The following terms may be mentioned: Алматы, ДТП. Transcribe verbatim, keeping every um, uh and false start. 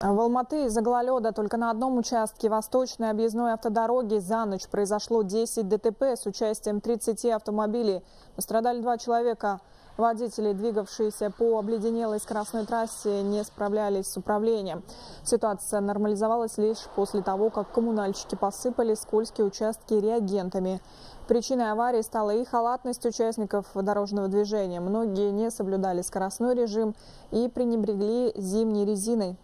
В Алматы из-за гололеда только на одном участке восточной объездной автодороги за ночь произошло десять ДТП с участием тридцати автомобилей. Пострадали два человека. Водители, двигавшиеся по обледенелой скоростной трассе, не справлялись с управлением. Ситуация нормализовалась лишь после того, как коммунальщики посыпали скользкие участки реагентами. Причиной аварии стала и халатность участников дорожного движения. Многие не соблюдали скоростной режим и пренебрегли зимней резиной.